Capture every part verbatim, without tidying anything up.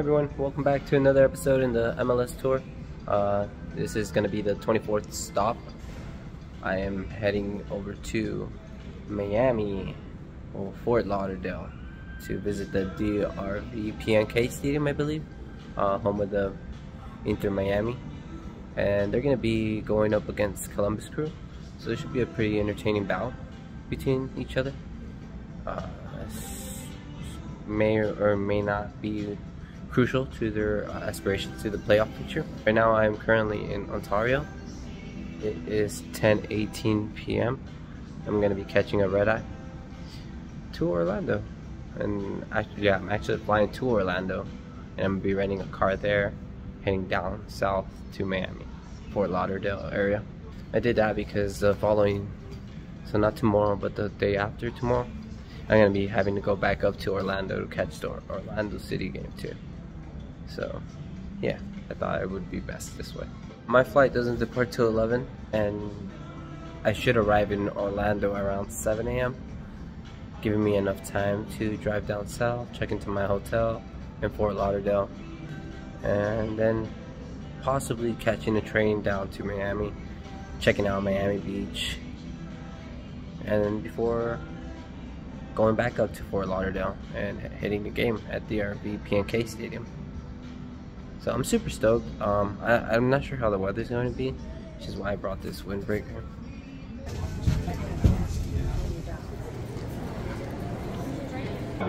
everyone, welcome back to another episode in the M L S tour. Uh, this is going to be the twenty-fourth stop. I am heading over to Miami or Fort Lauderdale to visit the D R V P N K Stadium, I believe, uh, home of the Inter Miami, and they're going to be going up against Columbus Crew, so there should be a pretty entertaining bout between each other. Uh, may or may not be crucial to their aspirations to the playoff picture. Right now I'm currently in Ontario. It is ten eighteen p m I'm going to be catching a red-eye to Orlando, and actually, yeah, I'm actually flying to Orlando, and I'm going to be renting a car there, heading down south to Miami, Fort Lauderdale area. I did that because the following, so not tomorrow but the day after tomorrow, I'm going to be having to go back up to Orlando to catch the Orlando City game too. So yeah, I thought it would be best this way. My flight doesn't depart till eleven, and I should arrive in Orlando around seven a m, giving me enough time to drive down south, check into my hotel in Fort Lauderdale, and then possibly catching a train down to Miami, checking out Miami Beach, and then before going back up to Fort Lauderdale and hitting the game at the D R V P N K Stadium. So I'm super stoked. Um, I, I'm not sure how the weather's going to be, which is why I brought this windbreaker.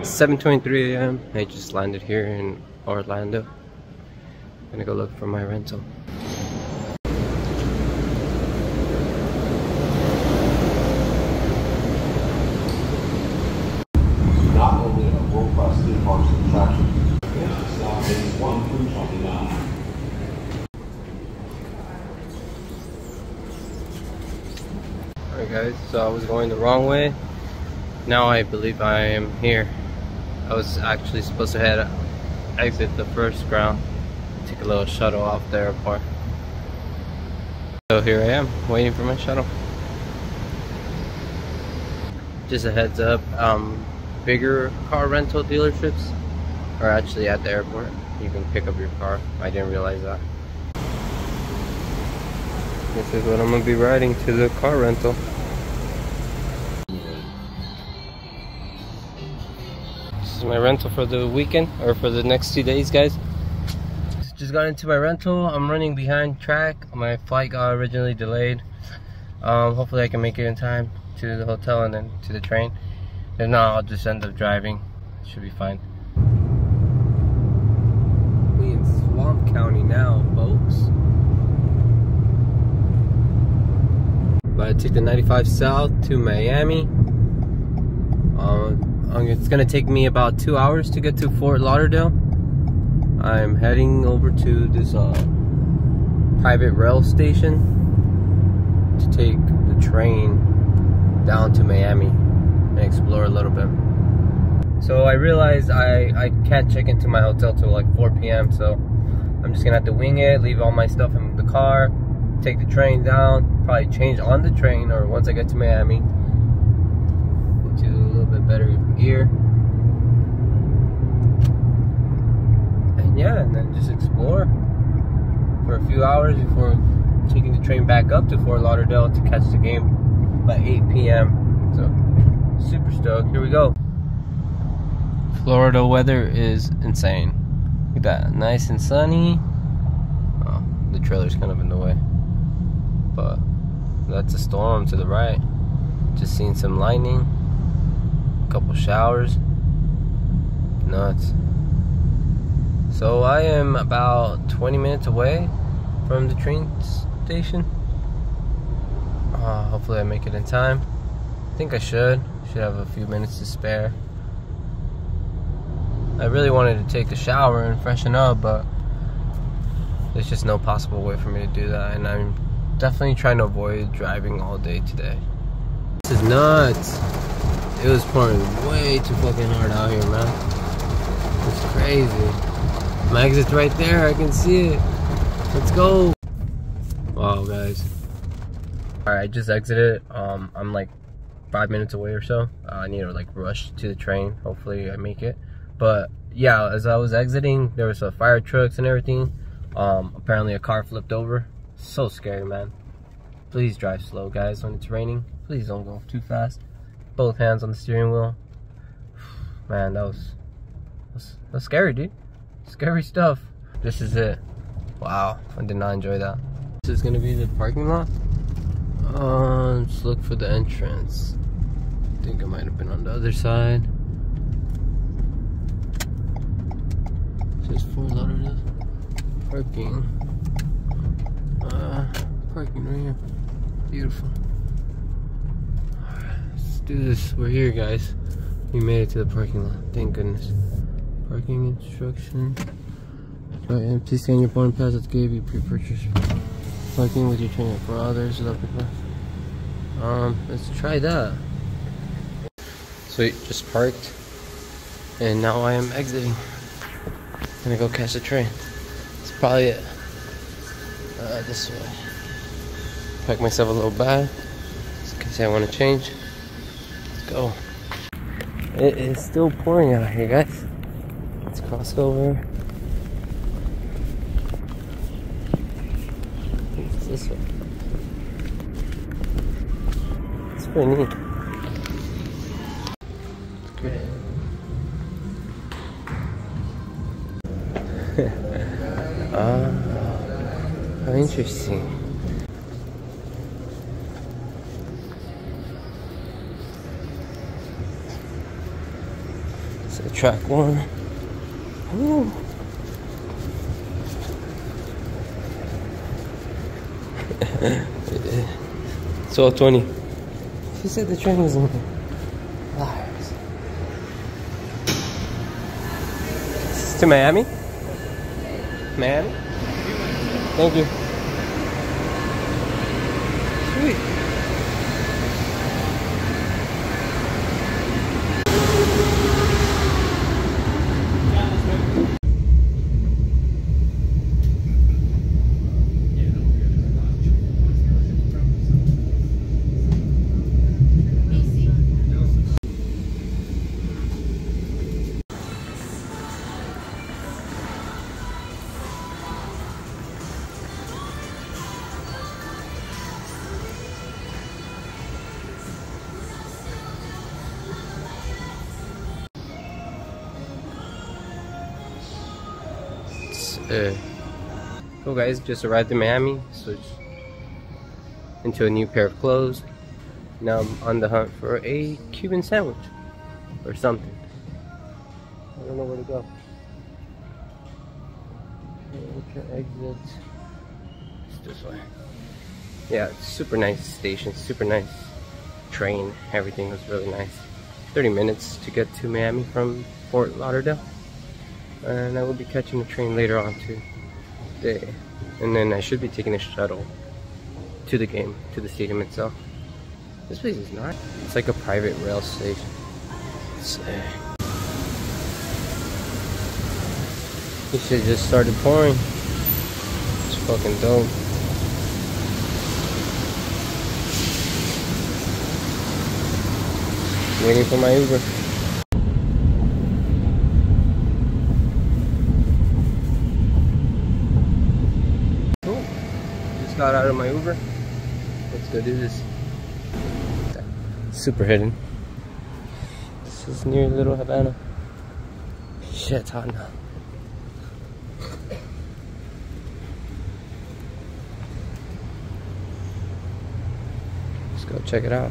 seven twenty-three a m I just landed here in Orlando. I'm gonna go look for my rental. Alright guys, so I was going the wrong way. Now I believe I am here. I was actually supposed to head exit the first ground, take a little shuttle off the airport. So here I am, waiting for my shuttle. Just a heads up, um, bigger car rental dealerships are actually at the airport. You can pick up your car. I didn't realize that. This is what I'm gonna be riding to the car rental. This is my rental for the weekend, or for the next two days, guys. Just got into my rental. I'm running behind track. My flight got originally delayed. Um, hopefully I can make it in time to the hotel and then to the train. If not, I'll just end up driving. It should be fine. We in Swamp County now, folks. But I took the ninety-five south to Miami. Um, it's gonna take me about two hours to get to Fort Lauderdale. I'm heading over to this uh, private rail station to take the train down to Miami and explore a little bit. So I realized I, I can't check into my hotel till like four p m so I'm just gonna have to wing it, leave all my stuff in the car, take the train down, probably change on the train or once I get to Miami into a little bit better gear, and yeah, and then just explore for a few hours before taking the train back up to Fort Lauderdale to catch the game by eight p m so super stoked. Here we go. Florida weather is insane. Look at that, nice and sunny. Oh, the trailer's kind of in the way, but that's a storm to the right. Just seen some lightning, a couple showers, nuts. So I am about twenty minutes away from the train station. Uh, hopefully I make it in time. I think I should, should have a few minutes to spare. I really wanted to take a shower and freshen up, but there's just no possible way for me to do that, and I'm definitely trying to avoid driving all day today. This is nuts. It was pouring way too fucking hard out here, man. It's crazy. My exit's right there. I can see it. Let's go. Wow, guys. All right, I just exited. Um, I'm like five minutes away or so. Uh, I need to like rush to the train. Hopefully I make it. But yeah, as I was exiting, there was uh, fire trucks and everything. Um, apparently a car flipped over. So scary, man. Please drive slow, guys, when it's raining. Please don't go too fast. Both hands on the steering wheel. Man, that was, that was, that was scary, dude. Scary stuff. This is it. Wow, I did not enjoy that. This is gonna be the parking lot. Uh, let's look for the entrance. I think I might have been on the other side. Just Fort Lauderdale parking. Uh, parking right here. Beautiful. Alright, let's do this. We're here, guys. We made it to the parking lot. Thank goodness. Parking instructions. Alright, and please scan your boarding pass that gave you pre-purchase. Parking with your trainer for others. Um, let's try that. So it just parked, and now I am exiting. I'm gonna go catch the train. That's probably it. Uh, this way. Pack myself a little bag, just in case I want to change. Let's go. It is still pouring out here, guys. Let's cross over. It's this way. It's pretty neat. Ah, how interesting. So track one. Ooh. It's all twenty. She said the train was in there. Liars. This is to Miami? Man, thank you. Sweet. Uh, cool, guys, just arrived in Miami, switched into a new pair of clothes. Now I'm on the hunt for a Cuban sandwich or something. I don't know where to go. Exit. It's this way. Yeah, super nice station, super nice train. Everything was really nice. thirty minutes to get to Miami from Fort Lauderdale. And I will be catching a train later on today, and then I should be taking a shuttle to the game, to the stadium itself. This place is not, it's like a private rail station. This shit just started pouring. It's fucking dope. I'm waiting for my Uber. Got out of my Uber. Let's go do this. Super hidden. This is near Little Havana. Shit, it's hot now. Let's go check it out.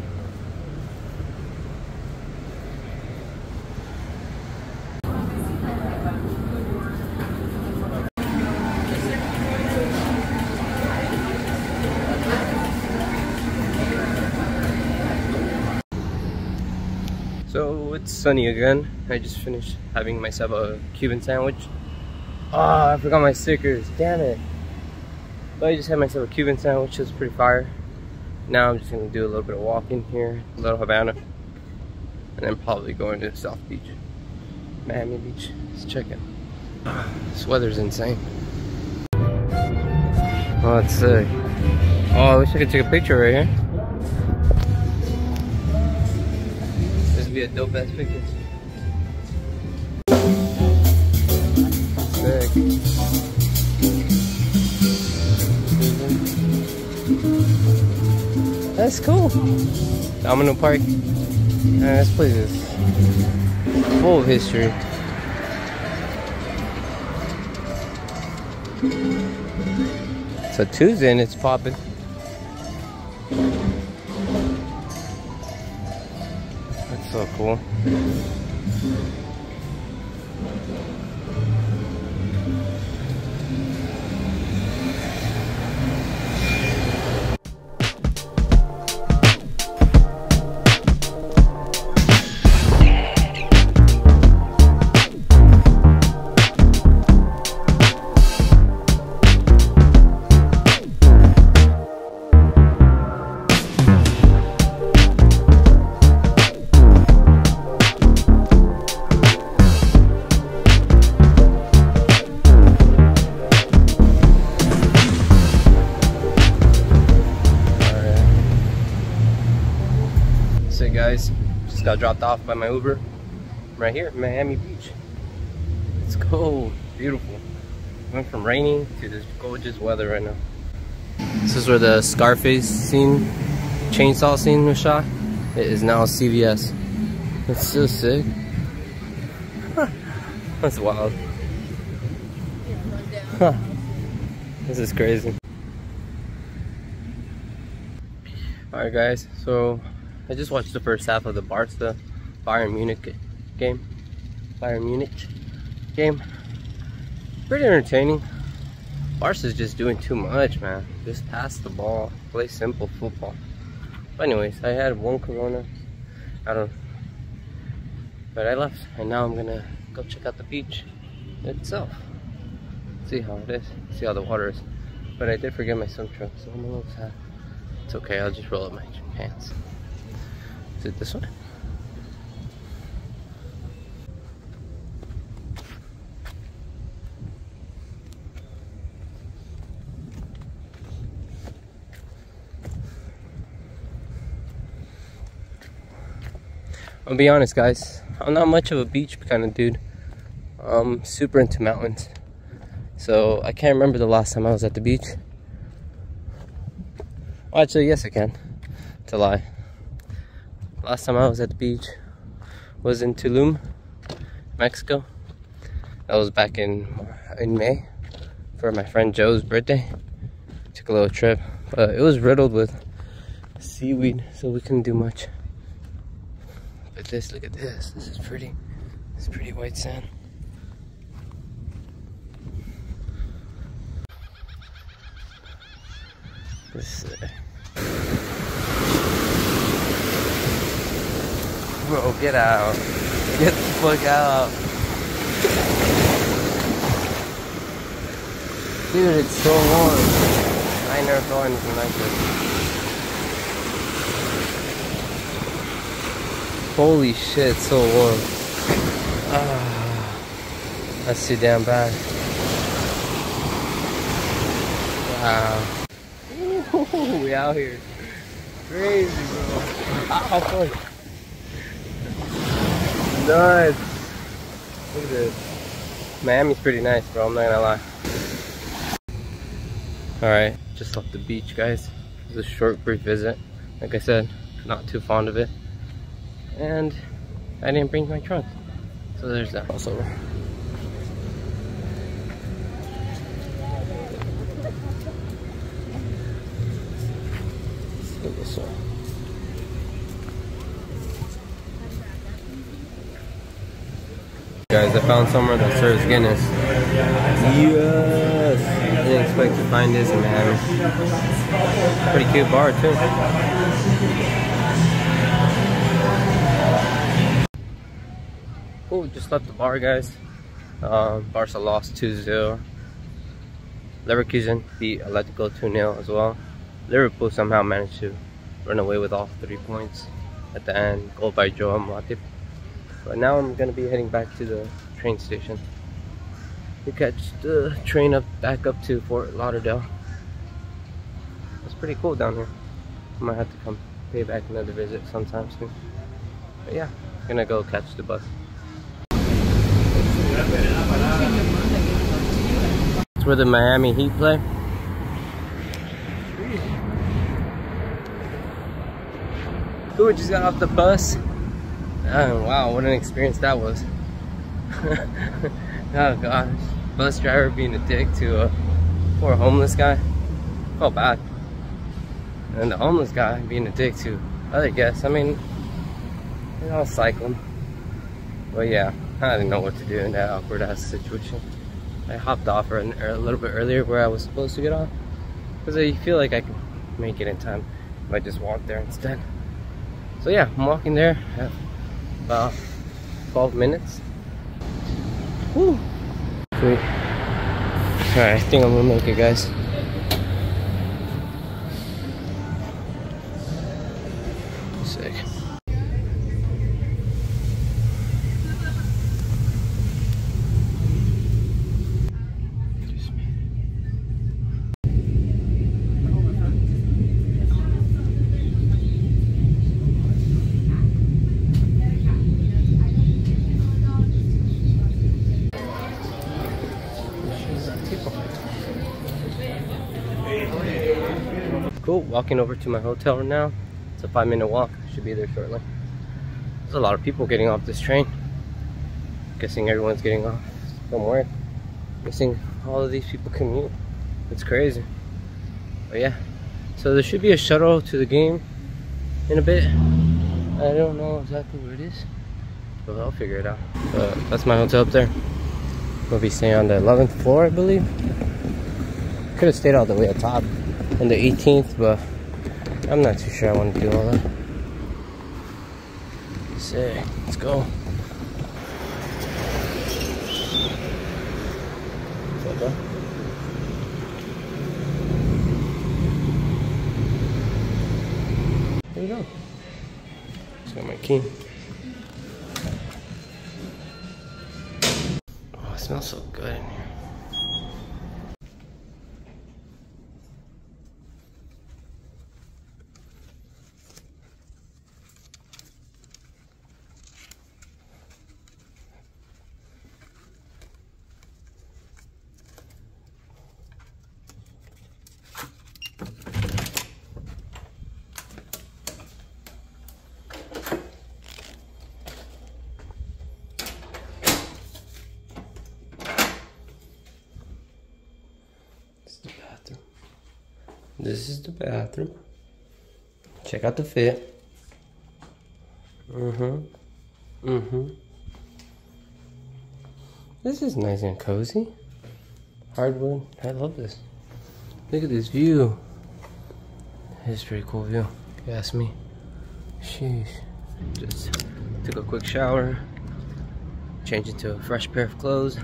So it's sunny again. I just finished having myself a Cuban sandwich. Ah, oh, I forgot my stickers, damn it. But I just had myself a Cuban sandwich, it was pretty fire. Now I'm just gonna do a little bit of walking here, Little Havana, and then probably going to South Beach, Miami Beach. Let's check it. This weather's insane. Oh, let's see. Oh, I wish I could take a picture right here. Be a dope ass picture. That's cool. I'm in the park. Man, this place is full of history. So Tuesday and it's popping. That's so cool. Just got dropped off by my Uber. I'm right here at Miami Beach. It's cold, beautiful. Went from raining to this gorgeous weather right now. This is where the Scarface scene, chainsaw scene was shot. It is now C V S. That's so sick. That's wild. Huh. This is crazy. Alright guys, so I just watched the first half of the Barca Bayern Munich game. Bayern Munich game. Pretty entertaining. Barca's just doing too much, man. Just pass the ball. Play simple football. But anyways, I had one Corona. I don't know. But I left. And now I'm gonna go check out the beach itself. See how it is. See how the water is. But I did forget my swim trunks, so I'm a little sad. It's okay, I'll just roll up my pants. Is it this one? I'll be honest guys, I'm not much of a beach kind of dude. I'm super into mountains. So I can't remember the last time I was at the beach. Well, actually, yes I can. It's a lie. Last time I was at the beach was in Tulum, Mexico. That was back in in May for my friend Joe's birthday. Took a little trip, but it was riddled with seaweed, so we couldn't do much. But this, look at this. This is pretty. It's pretty white sand. This. Uh, Bro, get out. Get the fuck out. Dude, it's so warm. I ain't never felt anything like this. Holy shit, so warm. Ah, that's too damn bad. Wow. Ooh, we out here. Crazy, bro. How fuck? Nice. Look at this. Miami's pretty nice, bro. I'm not gonna lie. Alright, just left the beach, guys. It was a short, brief visit. Like I said, not too fond of it. And I didn't bring my trunk. So there's that crossover. Let's get this one. Guys, I found somewhere that serves Guinness. Yes! I didn't expect to find this in Miami. Pretty cute bar too. Oh, just left the bar, guys. Uh, Barca lost two zero. Leverkusen beat Atlético two nil as well. Liverpool somehow managed to run away with all three points at the end. Goal by Joao Matip. But now I'm gonna be heading back to the train station. We catch the train up back up to Fort Lauderdale. It's pretty cool down here. I might have to come pay back another visit sometime soon. But yeah, I'm gonna go catch the bus. It's where the Miami Heat play. Cool, we just got off the bus. Oh, wow, what an experience that was. Oh gosh, bus driver being a dick to a poor homeless guy. Oh, bad. And the homeless guy being a dick to other guests. I mean, they all cycling. But yeah, I didn't know what to do in that awkward ass situation. I hopped off a little bit earlier where I was supposed to get off, because I feel like I can make it in time if I just walk there instead. So yeah, I'm walking there at about twelve minutes. Woo! Sweet. Alright, I think I'm gonna make it, guys. Sick. Cool, walking over to my hotel right now. It's a five minute walk, should be there shortly. There's a lot of people getting off this train. Guessing everyone's getting off from work. Guessing all of these people commute. It's crazy. But yeah, so there should be a shuttle to the game in a bit. I don't know exactly where it is, but I'll figure it out. Uh, that's my hotel up there. We'll be staying on the eleventh floor, I believe. Could have stayed all the way up top on the eighteenth, but I'm not too sure I want to do all that. Sick, let's go. There we go. Just got my key. Oh, it smells so good in here. This is the bathroom. Check out the fit. Mm-hmm. Mm-hmm. This is nice and cozy. Hardwood. I love this. Look at this view. It's a pretty cool view, if you ask me. Sheesh. Just took a quick shower. Changed into a fresh pair of clothes.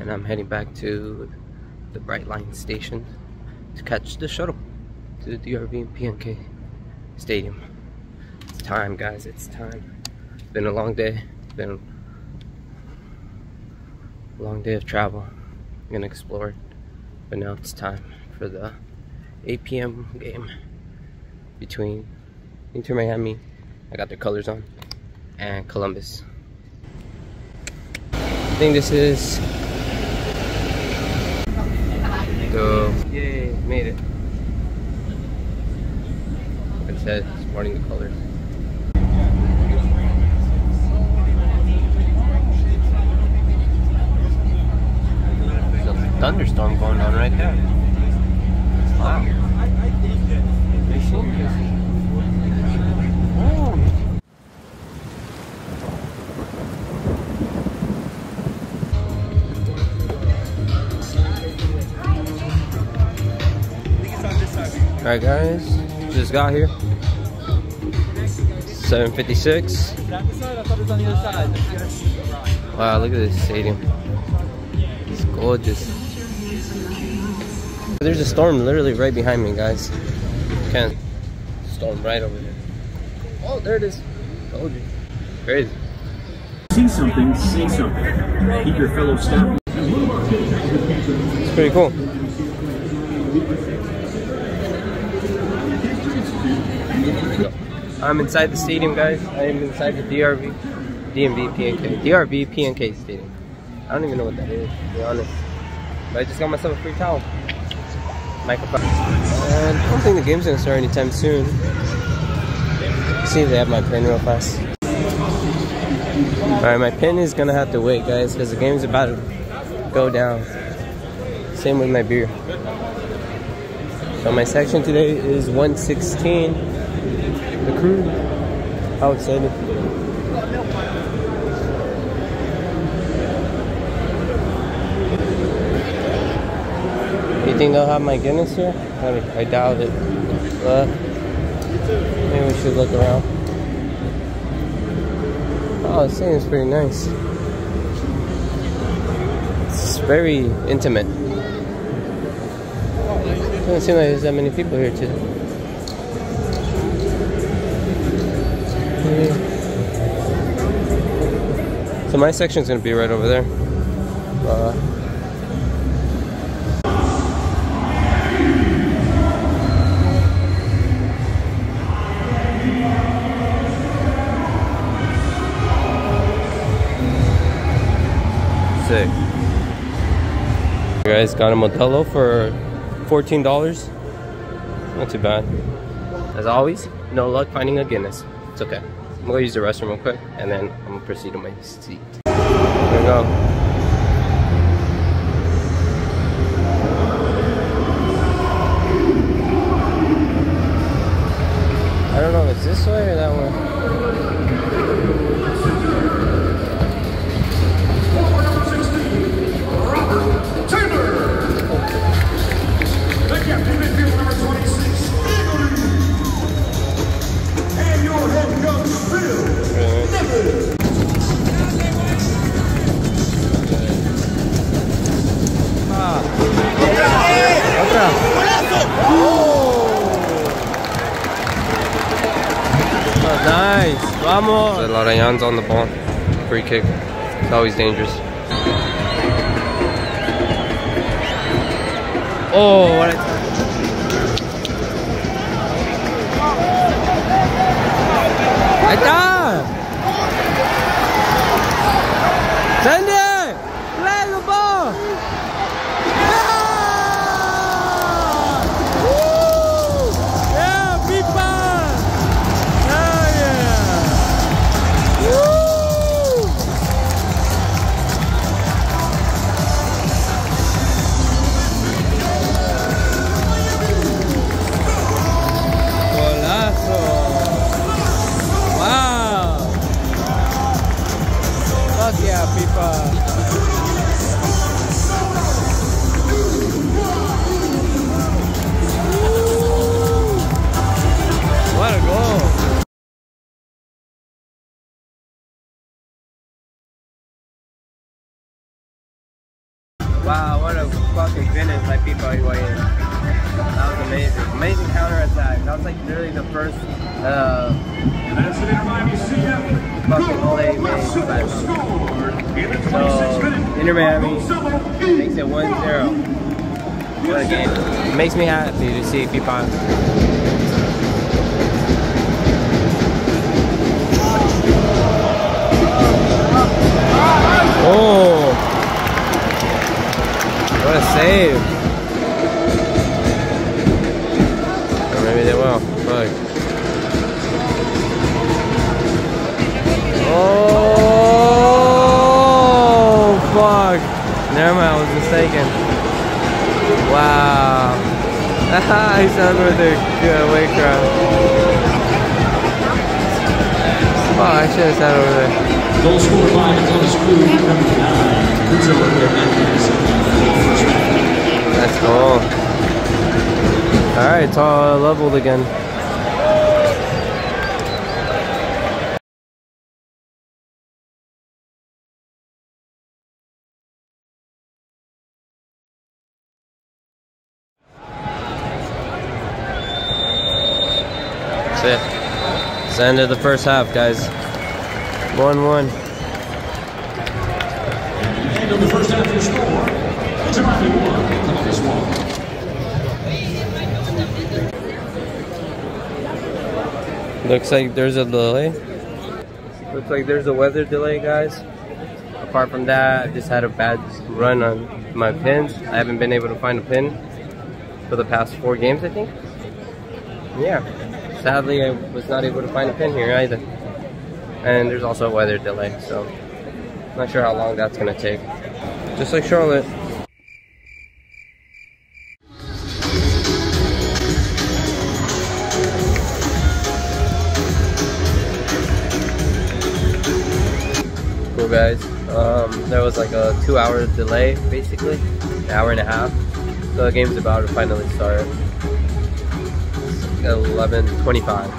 And I'm heading back to the Brightline station to catch the shuttle to the D R V and P N K Stadium. It's time, guys, it's time. It's been a long day. It's been a long day of travel. I'm gonna explore it. But now it's time for the eight P M game between Inter Miami, I got their colors on, and Columbus. I think this is the Yay, made it. It said it's warning the colors. There's a thunderstorm going on right there. Wow. Oh. Alright guys, just got here, seven fifty-six, wow, look at this stadium, it's gorgeous. There's a storm literally right behind me, guys. Can't storm right over there. Oh, there it is. Told you. Crazy. See something, see something. Keep your fellow staff. It's pretty cool. I'm inside the stadium, guys. I am inside the D R V, D M V, P N K, D R V, P N K Stadium. I don't even know what that is, to be honest. But I just got myself a free towel. Microphone. And I don't think the game's gonna start anytime soon. See if they have my pin real fast. Alright, my pin is gonna have to wait, guys, because the game's about to go down. Same with my beer. So my section today is one sixteen. The Crew. How excited. You think they'll have my Guinness here? I, I doubt it. But maybe we should look around. Oh, this thing is pretty nice. It's very intimate. Doesn't seem like there's that many people here today. Mm-hmm. So my section's gonna be right over there. Uh, Sick. You guys got a Modelo for fourteen dollars. Not too bad. As always, no luck finding a Guinness. It's okay. I'm gonna use the restroom real quick and then I'm gonna proceed to my seat. There we go. I don't know if it's this way or that way. Oh, nice. Vamos. There's a lot of yans on the ball. Free kick. It's always dangerous. Oh, what a... Send it! Play the ball! Yeah! Woo! Yeah, people! Hell yeah! Woo! Golazo! Wow! Fuck yeah, people! What a goal! Wow, what a fucking finish by Pipa Higuaín. That was amazing. Amazing counterattack. That was like literally the first uh fucking play made by So, Inter Miami makes it one zero. What a game. It makes me happy to see Pipa. Oh! What a save! Or maybe they will. Fuck. Oh! Fuck! Never mind, I was mistaken. Wow. Haha, he's done with their good away crowd. Oh, I should have sat over there. Goal scored by Columbus Crew, number nine. That's cool. Alright, it's all leveled again. That's it. It's the end of the first half, guys. one one. And on the first half, your score, Inter Miami one, Columbus one. Looks like there's a delay. Looks like there's a weather delay, guys. Apart from that, I just had a bad run on my pins. I haven't been able to find a pin for the past four games, I think. Yeah, sadly I was not able to find a pin here either. And there's also a weather delay, so not sure how long that's gonna take. Just like Charlotte. Cool guys, um, there was like a two hour delay basically, an hour and a half. So the game's about to finally start. eleven twenty-five.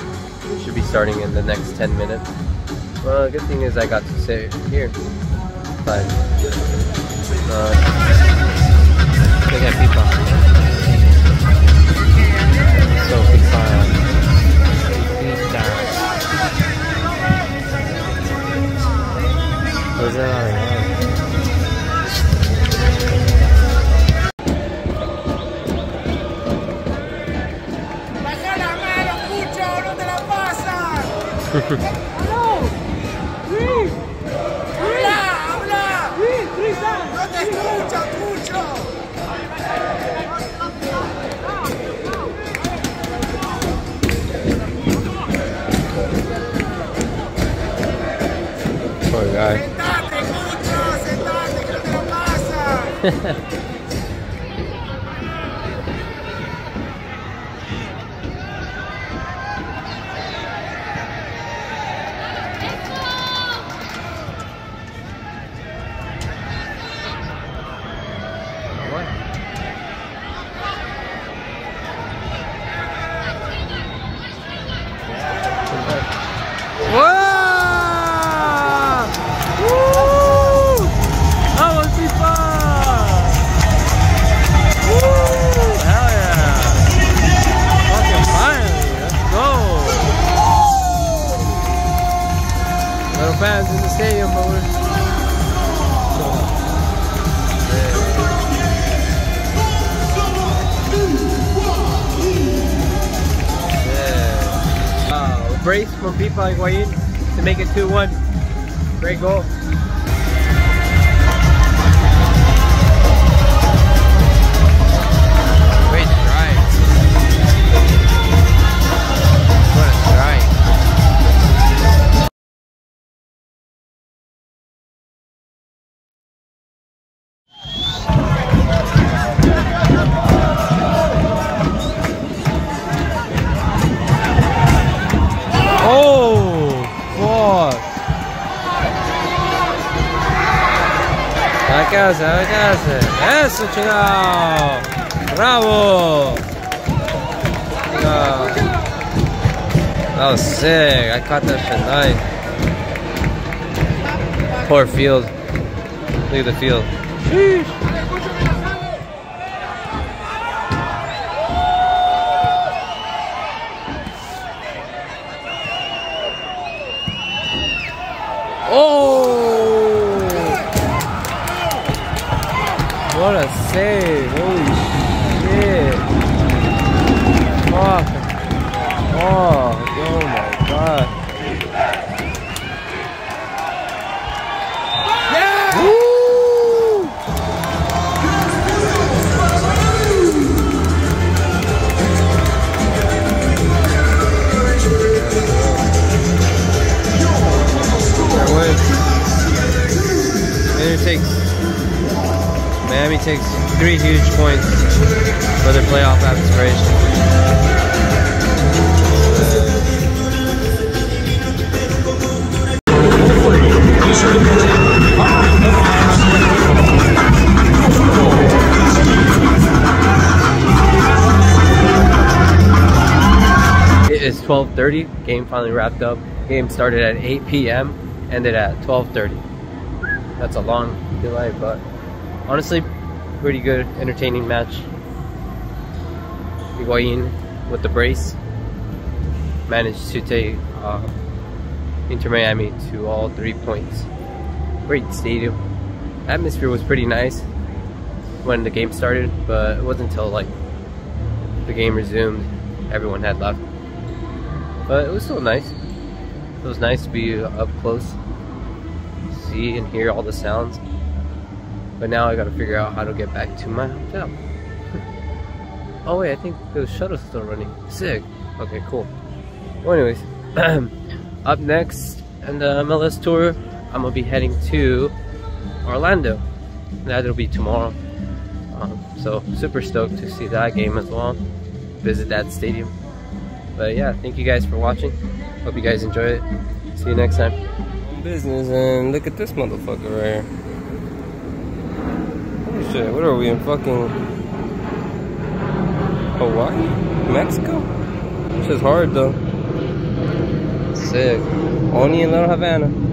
Should be starting in the next ten minutes. Well, the good thing is I got to sit here. But, uh, they got people. So pizza. Those are alright. Poor guy. Fans in the stadium, but we're... Yeah. Yeah. Uh, brace from Pipa Higuaín to make it two one. Great goal. A casa, a casa. Eso, Joao. Bravo. Joao. That was sick. I caught that shit nice. Poor field. Look at the field. Sheesh. What a save! Holy shit! Fuck! Oh, oh my god! Yeah! Woo! That went. And it takes. Miami takes three huge points for their playoff aspiration. It is twelve thirty. Game finally wrapped up. Game started at eight P M Ended at twelve thirty. That's a long delay, but honestly, pretty good, entertaining match. Higuaín with the brace managed to take uh, Inter Miami to all three points. Great stadium. Atmosphere was pretty nice when the game started, but it wasn't until like the game resumed, everyone had left. But it was still nice. It was nice to be up close, see and hear all the sounds. But now I gotta figure out how to get back to my hotel. Oh wait, I think the shuttle's still running. Sick. Okay, cool. Well anyways, up next in the M L S tour, I'm gonna be heading to Orlando. That'll be tomorrow. Um, so super stoked to see that game as well. Visit that stadium. But yeah, thank you guys for watching. Hope you guys enjoy it. See you next time. Business, and look at this motherfucker right here. Holy shit, what are we in fucking Hawaii? Mexico? This is hard though. Sick. Only in Little Havana.